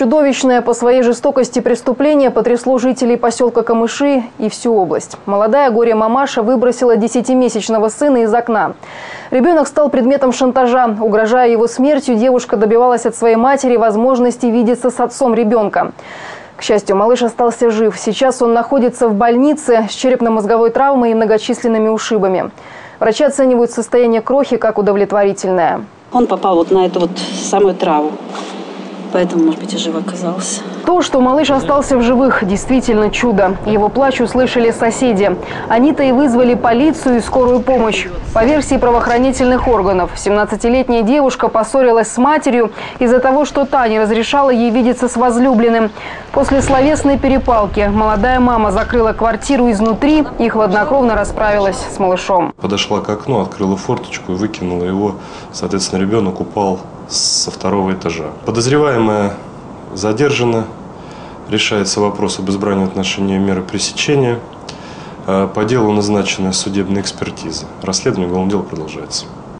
Чудовищное по своей жестокости преступление потрясло жителей поселка Камыши и всю область. Молодая горе-мамаша выбросила 10-месячного сына из окна. Ребенок стал предметом шантажа. Угрожая его смертью, девушка добивалась от своей матери возможности видеться с отцом ребенка. К счастью, малыш остался жив. Сейчас он находится в больнице с черепно-мозговой травмой и многочисленными ушибами. Врачи оценивают состояние крохи как удовлетворительное. Он попал вот на эту вот самую траву. Поэтому, может быть, и жив оказался. То, что малыш остался в живых, действительно чудо. Его плач услышали соседи. Они-то и вызвали полицию и скорую помощь. По версии правоохранительных органов, 17-летняя девушка поссорилась с матерью из-за того, что та не разрешала ей видеться с возлюбленным. После словесной перепалки молодая мама закрыла квартиру изнутри и хладнокровно расправилась с малышом. Подошла к окну, открыла форточку и выкинула его. Соответственно, ребенок упал со второго этажа. Подозреваемая задержана. Решается вопрос об избрании в отношении меры пресечения. По делу назначена судебная экспертиза. Расследование уголовного дела продолжается.